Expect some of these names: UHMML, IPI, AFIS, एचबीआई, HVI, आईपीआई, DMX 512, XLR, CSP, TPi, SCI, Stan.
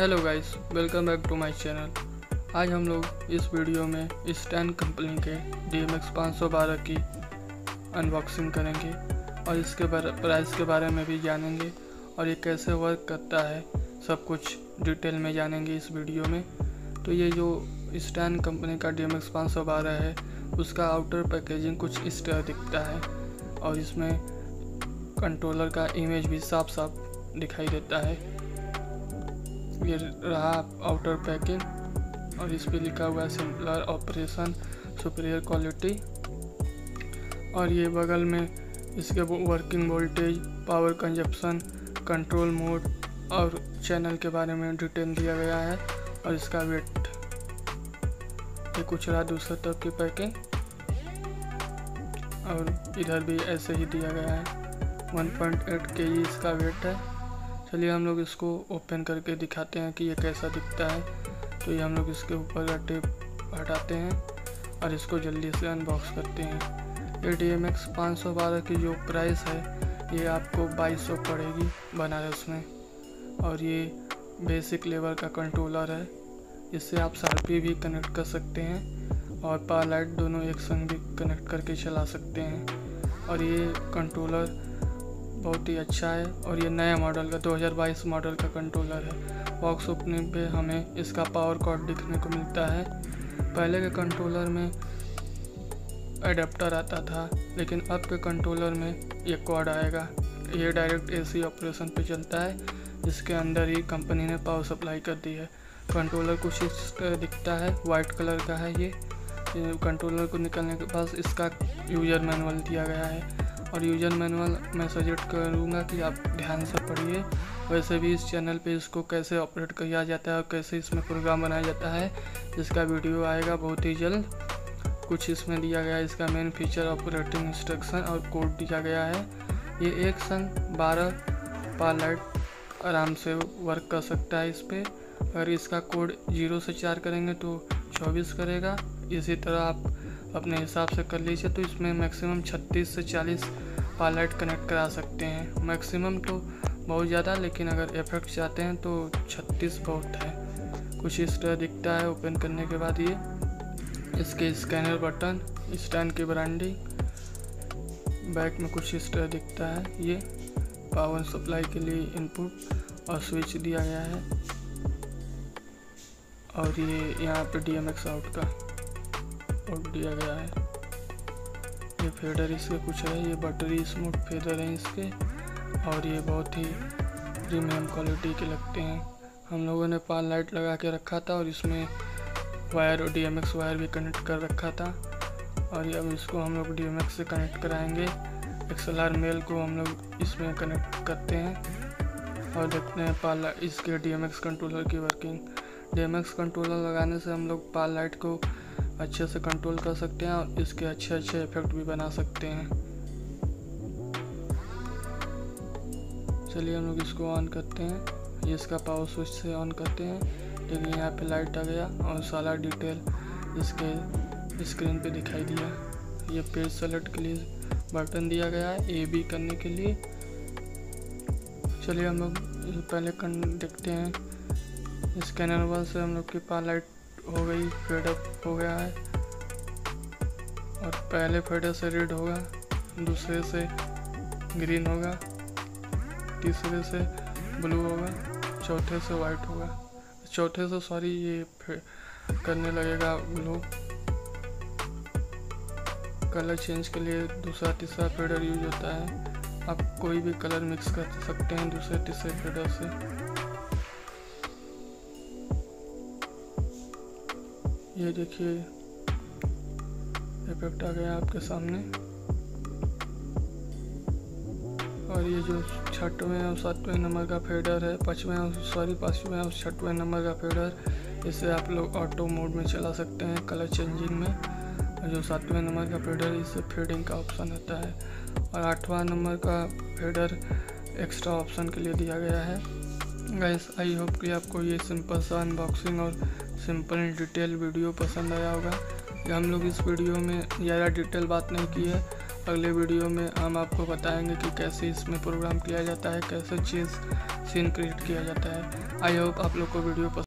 Hello guys, welcome back to my channel. आज हम लोग इस वीडियो में स्टैन कंपनी के DMX 512 की अनबॉक्सिंग करेंगे और इसके प्राइस के बारे में भी जानेंगे और ये कैसे वर्क करता है, सब कुछ डिटेल में जानेंगे इस वीडियो में। तो ये जो स्टैन कंपनी का DMX 512 है उसका आउटर पैकेजिंग कुछ इस तरह दिखता है और इसमें कंट्रोलर का इमेज भी साफ साफ दिखाई देता है। ये रहा आउटर पैकिंग और इस पे लिखा हुआ है सिंपलर ऑपरेशन सुपीरियर क्वालिटी। और ये बगल में इसके working voltage, power consumption, control mode और चैनल के बारे में डिटेल दिया गया है और इसका वेट। ये कुछ रहा दूसरे तरफ की पैकिंग और इधर भी ऐसे ही दिया गया है। 1.8 kg इसका वेट है। चलिए हम लोग इसको ओपन करके दिखाते हैं कि ये कैसा दिखता है। तो ये हम लोग इसके ऊपर का टेप हटाते हैं और इसको जल्दी से अनबॉक्स करते हैं। ये DMX 512 की जो प्राइस है ये आपको 2200 पड़ेगी बनारस में। और ये बेसिक लेवल का कंट्रोलर है, इससे आप शार्पी भी कनेक्ट कर सकते हैं और पावर लाइट दोनों एक संग भी कनेक्ट करके चला सकते हैं। और ये कंट्रोलर बहुत ही अच्छा है और ये नया मॉडल का 2022 मॉडल का कंट्रोलर है। बॉक्स ओपनिंग पे हमें इसका पावर कॉर्ड दिखने को मिलता है। पहले के कंट्रोलर में एडेप्टर आता था लेकिन अब के कंट्रोलर में ये कॉर्ड आएगा। ये डायरेक्ट AC ऑपरेशन पे चलता है, इसके अंदर ही कंपनी ने पावर सप्लाई कर दी है। कंट्रोलर कुछ इस तरह दिखता है, वाइट कलर का है। ये कंट्रोलर को निकालने के बाद इसका यूजर मैनुअल दिया गया है और यूजर मैनुअल मैं सजेस्ट करूँगा कि आप ध्यान से पढ़िए। वैसे भी इस चैनल पे इसको कैसे ऑपरेट किया जाता है और कैसे इसमें प्रोग्राम बनाया जाता है इसका वीडियो आएगा बहुत ही जल्द। कुछ इसमें दिया गया है, इसका मेन फीचर, ऑपरेटिंग इंस्ट्रक्शन और कोड दिया गया है। ये एक संग 12 पावर लाइट आराम से वर्क कर सकता है इस पर। अगर इसका कोड 0 से 4 करेंगे तो 24 करेगा। इसी तरह आप अपने हिसाब से कर लीजिए। तो इसमें मैक्सिमम 36 से 40 पावर लाइट कनेक्ट करा सकते हैं। मैक्सिमम तो बहुत ज़्यादा, लेकिन अगर इफेक्ट चाहते हैं तो 36 बहुत है। कुछ इस तरह दिखता है ओपन करने के बाद। ये इसके स्कैनर बटन, स्टैंड की ब्रांडिंग, बैक में कुछ इस तरह दिखता है। ये पावर सप्लाई के लिए इनपुट और स्विच दिया गया है। और ये यहाँ पे DMX आउट का दिया गया है। ये फेडर इसके कुछ है, ये बटरी स्मूथ फेडर है इसके और ये बहुत ही प्रीमियम क्वालिटी के लगते हैं। हम लोगों ने पावर लाइट लगा के रखा था और इसमें वायर और DMX वायर भी कनेक्ट कर रखा था। और ये अब इसको हम लोग DMX से कनेक्ट कराएंगे। XLR मेल को हम लोग इसमें कनेक्ट करते हैं और देखते हैं पावर इसके DMX कंट्रोलर की वर्किंग। DMX कंट्रोलर लगाने से हम लोग पावर लाइट को अच्छे से कंट्रोल कर सकते हैं और इसके अच्छे अच्छे इफेक्ट भी बना सकते हैं। चलिए हम लोग इसको ऑन करते हैं। ये इसका पावर स्विच से ऑन करते हैं, लेकिन यहाँ पे लाइट आ गया और सारा डिटेल इसके स्क्रीन पे दिखाई दिया। ये पेज सेलेक्ट के लिए बटन दिया गया है, AB करने के लिए। चलिए हम लोग पहले देखते हैं स्कैनर वाल से। हम लोग की पावर लाइट हो गई, फेड अप हो गया है और पहले फेडर से रेड होगा, दूसरे से ग्रीन होगा, तीसरे से ब्लू होगा, चौथे से वाइट होगा। चौथे से सॉरी ये करने लगेगा ब्लू। कलर चेंज के लिए दूसरा तीसरा फेडर यूज होता है। आप कोई भी कलर मिक्स कर सकते हैं दूसरे तीसरे फेडर से। ये देखिए इफेक्ट आ गया आपके सामने। और ये जो 6वें और 7वें नंबर का फेडर है, 5वें और 6वें नंबर का फेडर, इसे आप लोग ऑटो मोड में चला सकते हैं कलर चेंजिंग में। और जो 7वें नंबर का फेडर इसे फेडिंग का ऑप्शन होता है और 8वां नंबर का फेडर एक्स्ट्रा ऑप्शन के लिए दिया गया है। गाइस, आई होप कि आपको ये सिंपल सा अनबॉक्सिंग और सिंपल डिटेल वीडियो पसंद आया होगा। हम लोग इस वीडियो में ज़्यादा डिटेल बात नहीं की है अगले वीडियो में हम आपको बताएंगे कि कैसे इसमें प्रोग्राम किया जाता है, कैसे चीज़ सीन क्रिएट किया जाता है। आई होप आप लोग को वीडियो